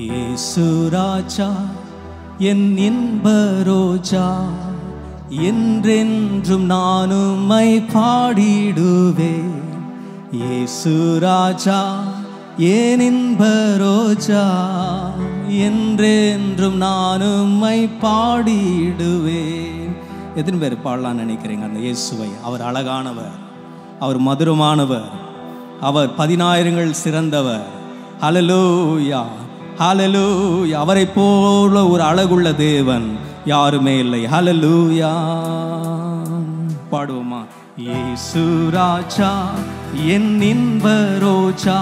യേശു രാജാ என் இன்ப ரோஜா என்றென்றும் நான் உம்மை பாடிடுவேன். യേശു ராஜா என் இன்ப ரோஜா என்றென்றும் நான் உம்மை பாடிடுவேன். எத்தனை பேர் பாடலான்னு நினைக்கிறீங்க அந்த இயேசுவை? அவர் அழகானவர், அவர் மதுரமானவர், அவர் பதினாயிரங்கள் சிறந்தவர். ஹல்லேலூயா ஹல்லேலூயா. அவரை போல ஒரு அழகுள்ள தேவன் யாருமே இல்லை. ஹல்லேலூயா. பாடுவோமா? இயேசு ராஜா என் இன்ப ரோஜா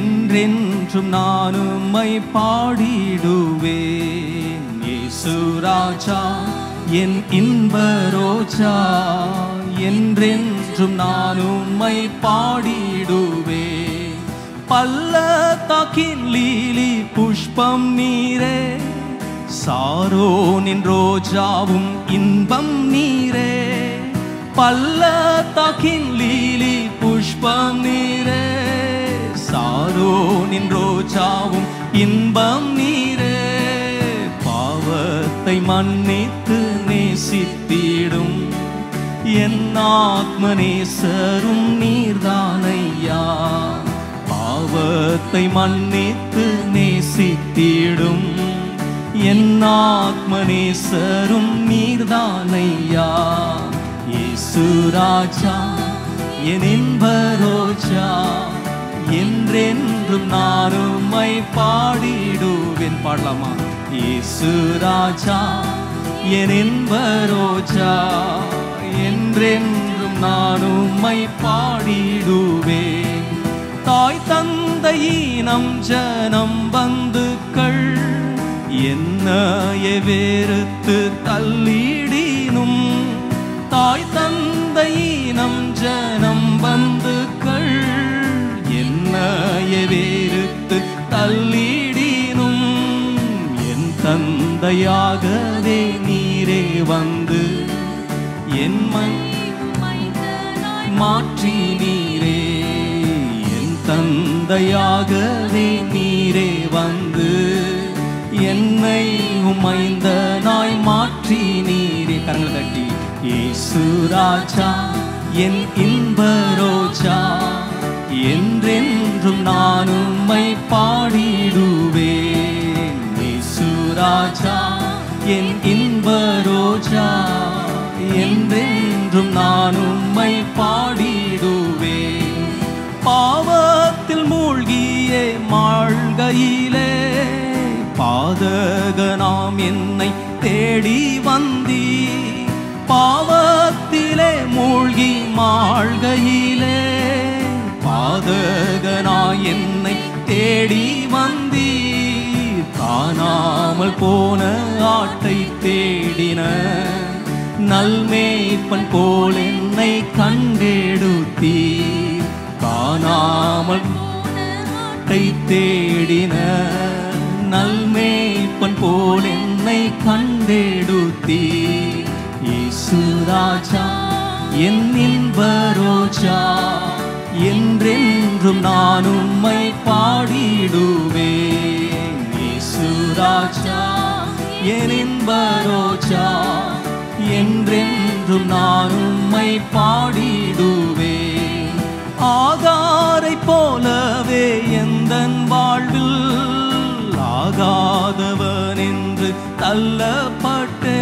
என்றென்றும் நான் உம்மை பாடிடுவேன். இயேசு ராஜா என் இன்ப ரோஜா என்றென்றும் நான் உம்மை பாடிடுவேன். பள்ளத்தாக்கின் லீலி புஷ்பம் நீரே, சாரோனின் ரோஜாவும் இன்பம் நீரே. பள்ளத்தாக்கின் லீலி புஷ்பம் நீரே, சாரோனின் ரோஜாவும் இன்பம் நீரே. பாவத்தை மன்னித்து நேசித்திடும் என் ஆத்ம நேசரும் நீர்தானையா. பாவத்தை மன்னித்து நேசித்திடும் என் ஆத்ம நேசரும் நீர்தானையா. യേശു ராஜா என் இன்ப ரோஜா என்றென்றும் நான் உம்மை பாடிடுவேன். பாடலாமா? യേശു ராஜா என் இன்ப ரோஜா என்றென்றும் நான் உம்மை பாடிடுவேன். தாய் தந்தையினம் ஜனம் பந்துக்கள் என்னையே வெறுத்து தள்ளிடினும், தாய் தந்தையினம் ஜனம் பந்துக்கள் என்னையே வெறுத்து தள்ளிடினும், என் தந்தையாகவே நீரே வந்து என் மாற்றி நீரே. தந்தையாகவே நீரே வந்து என்னை உமைந்தனாய் மாற்றி நீரே. கரங்கள் தட்டி യേശു ராஜா என் இன்ப ரோஜா என்றென்றும் நான் உம்மை பாடிடுவேன். യേശു ராஜா என் இன்ப ரோஜா என்றென்றும் நான் உம்மை பாடிடுவேன். பாவத்தில் மூழ்கியே மாழ்கையிலே பாதகனாம் என்னை தேடி வந்தீ. பாவத்திலே மூழ்கி மாழ்கையிலே பாதகனாய் என்னை தேடி வந்தீ. காணாமல் போன ஆட்டை தேடின நல்மேய்ப்பன் போல் என்னை கண்டெடுத்தீ. காணாமல் ஆட்டை தேடின நல்மேய்ப்பன் போல் என்னை கண்டெடுத்தீ. യേശു രാജാ എൻ ഇൻപ ரோஜா என்றென்றும் நான் உம்மை பாடிடுவேன். യേശു ராஜா என் இன்ப ரோஜா என்றென்றும் நான் உம்மை பாடிடுவேன். ஆகாரை போலவே எந்தன் வாழ்வில் ஆகாதவன் என்று தள்ளப்பட்டு,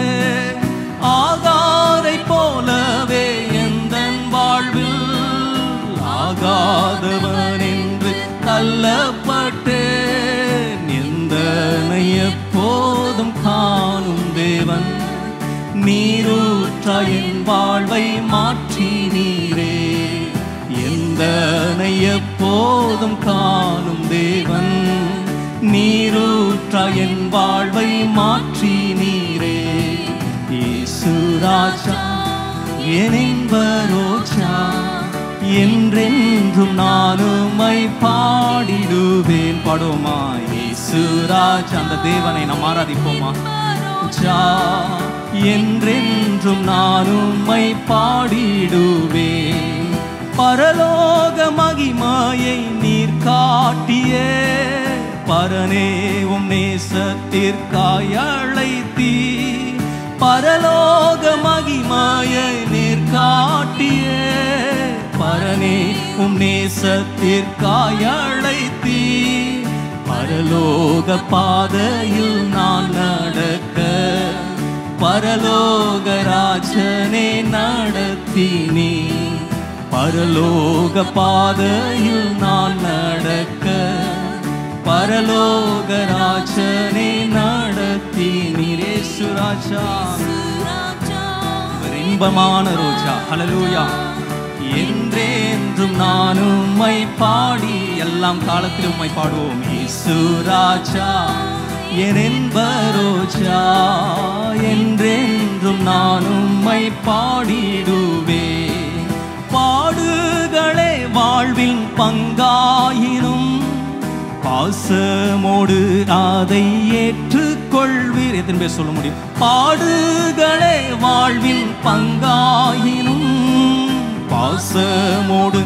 ஆகாரை போலவே எந்தன் வாழ்வில் ஆகாதவன் என்று தள்ளப்பட்டு, நிந்தனை எப்போதும் காணும் தேவன் நீரூற்றாயின் வாழ்வை மாற்றி நீரே. தனை எப்போதும் காணும் தேவன் நீரூற்ற என் வாழ்வை மாற்றி நீரே. യേശു ராஜா என் இன்ப ரோஜா என்றென்றும் நான் உம்மை பாடிடுவேன். பாடுவோமா? യേശു ராஜா. அந்த தேவனை நாம் ஆராதிப்போமா? ஜா என்றென்றும் நான் உம்மை பாடிடுவேன். பரலோக மகிமையை நீர் காட்டியே பரனே உம் நேசத்திற்காய் அழைத்தீ பரலோக மகிமையை நீர் காட்டிய பரனே உம் நேசத்திற்காய் அழைத்தீ பரலோக பாதையில் நான் நடக்க பரலோக ராஜனே நடத்தினீ பரலோக பாதையில் நான் நடக்க பரலோக ராஜனே நடத்தினீ இயேசு ராஜா இன்பமான ரோஜா ஹல்லேலூயா என்றென்றும் நான் உம்மை பாடி எல்லாம் காலத்திலும் உம்மை பாடுவோம் இயேசு ராஜா என் இன்ப ரோஜா என்றென்றும் நான் உம்மை பாடிடுவே பாடுகளே வாழ்வின் பங்காயினும் பாசமோடு அதை ஏற்றுக்கொள்வீர் எத்தனை பேர் சொல்ல முடியும் பாடுகளே வாழ்வின் பங்காயினும் பாசமோடு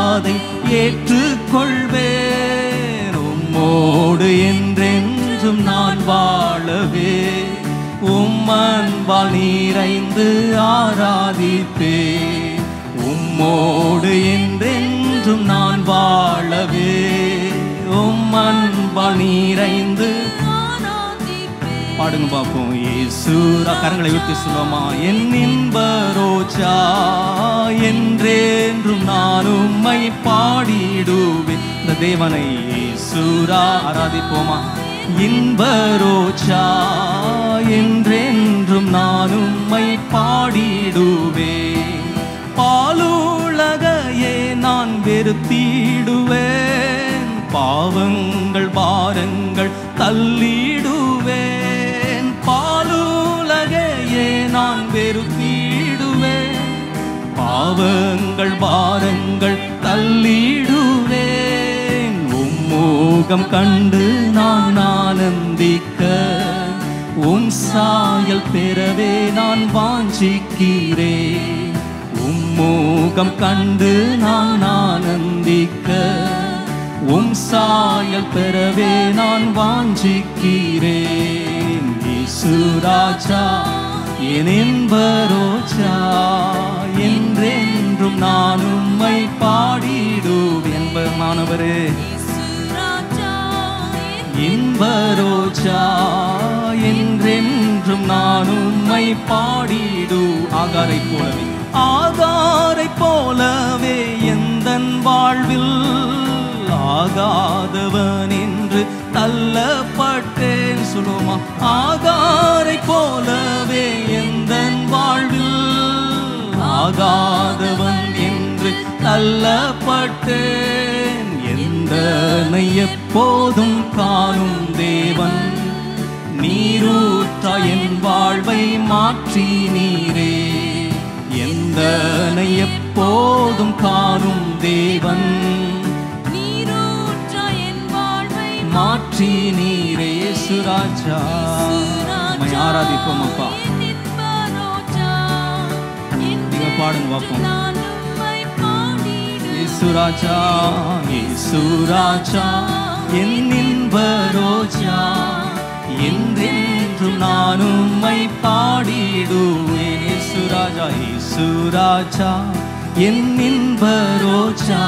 அதை ஏற்றுக்கொள்வேன் உம்மோடு என்றென்றும் நான் வாழவே உம்மன்பால் நிறைந்து ஆராதிப்பே உம்மோடு என்றென்றும் நான் வாழவே உம்மன்பால் நிறைந்து பாடுங்க பார்ப்போம் இயேசுரா கரங்களை உயர்த்தி சொல்லுமா என் இன்ப ரோஜா என்றென்றும் நான் உம்மை பாடிடுவேன் இந்த தேவனை இயேசுரா ஆராதிப்போமா இன்ப ரோஜா என்றென்றும் நான் உம்மை பாடிடுவேன் பாலுலகையே நான் வெறுத்திடுவேன் பாவங்கள் பாரங்கள் தள்ளிடுவேன் நான் வெறுத்திடுவேன் பாவங்கள் பாரங்கள் தள்ளிடுவேன் உம்மோகம் கண்டு நான் ஆனந்திக்க உம் சாயல் பெறவே நான் வாஞ்சிக்கிறேன் உம்மோகம் கண்டு நான் ஆனந்திக்க உம் சாயல் பெறவே நான் வாஞ்சிக்கிறேன் இயேசு ராஜா என் இன்ப ரோஜா என்றென்றும் நான் உம்மை பாடிடுவேன் என்பமானவரே இன்ப ரோஜா என்றென்றும் நான் உம்மை பாடிடு ஆகாரைப் போலவே எந்தன் வாழ்வில் ஆகாதவன் என்று தள்ளப்பட்டேன் சொல்லுமா ஆகாரைப் போலவே எந்தன் வாழ்வில் ஆகாதவன் என்று தள்ளப்பட்டேன் எந்தனை எப்போதும் காணும் தேவன் நீரூற்றாய் என் வாழ்வை மாற்றி நீரே எந்தனை எப்போதும் காணும் தேவன் மாற்றி நீரே இயேசு ராஜா மை ஆராதிப்போம் அப்பா நீங்க பாடுங்க பார்ப்போம் இயேசு ராஜா இயேசு ராஜா என் இன்ப ரோஜா என்றென்றும் நான் உம்மை பாடிடுவேன் இயேசு ராஜா இயேசு ராஜா என் இன்ப ரோஜா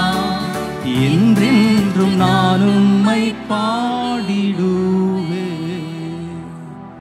என்றென்றும் நான் உம்மை பாடிடுவேன்.